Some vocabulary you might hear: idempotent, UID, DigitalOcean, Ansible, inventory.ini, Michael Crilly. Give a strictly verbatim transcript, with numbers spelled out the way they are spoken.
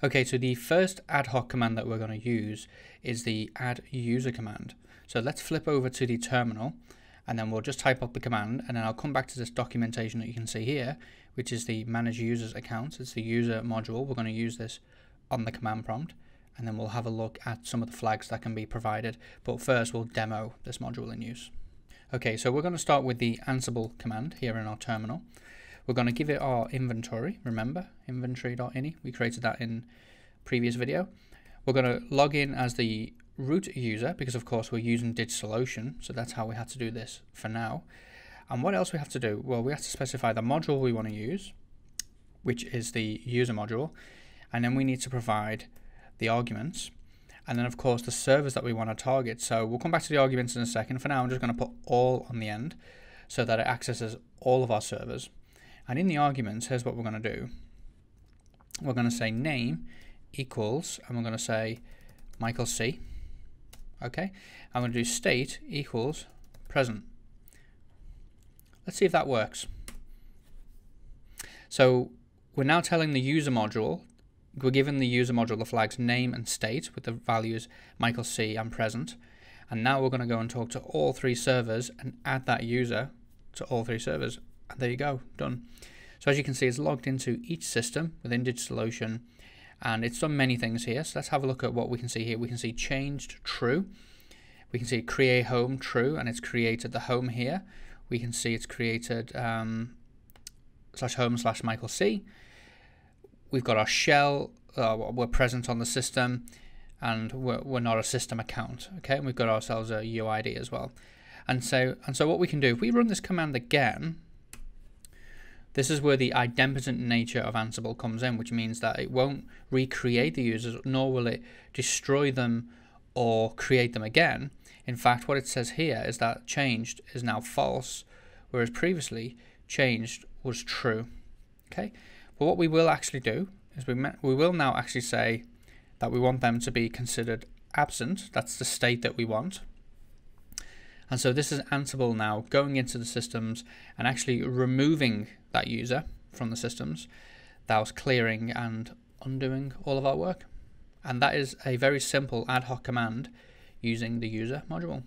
Okay, so the first ad hoc command that we're going to use is the add user command. So let's flip over to the terminal and then we'll just type up the command, and then I'll come back to this documentation that you can see here, which is the manage users accounts. It's the user module. We're going to use this on the command prompt, and then we'll have a look at some of the flags that can be provided. But first we'll demo this module in use. Okay, so we're going to start with the Ansible command here in our terminal. We're going to give it our inventory, remember, inventory.ini. We created that in previous video. We're going to log in as the root user because, of course, we're using DigitalOcean, so that's how we had to do this for now. And what else we have to do? Well, we have to specify the module we want to use, which is the user module, and then we need to provide the arguments, and then, of course, the servers that we want to target. So we'll come back to the arguments in a second. For now, I'm just going to put all on the end so that it accesses all of our servers. And in the arguments, here's what we're going to do. We're going to say name equals, and we're going to say Michael C. Okay, I'm going to do state equals present. Let's see if that works. So we're now telling the user module, we're giving the user module the flags name and state with the values Michael C and present. And now we're going to go and talk to all three servers and add that user to all three servers. And there you go, done. So as you can see, it's logged into each system within DigitalOcean, and it's done many things here. So let's have a look at what we can see here. We can see changed true. We can see create home true, and it's created the home here. We can see it's created um, slash home slash Michael C. We've got our shell, uh, we're present on the system, and we're, we're not a system account. Okay, and we've got ourselves a U I D as well. And so, and so what we can do, if we run this command again, this is where the idempotent nature of Ansible comes in, which means that it won't recreate the users, nor will it destroy them or create them again. In fact, what it says here is that changed is now false, whereas previously changed was true. Okay, but what we will actually do is we, we will now actually say that we want them to be considered absent. That's the state that we want. And so this is Ansible now going into the systems and actually removing that user from the systems that was clearing and undoing all of our work. And that is a very simple ad hoc command using the user module.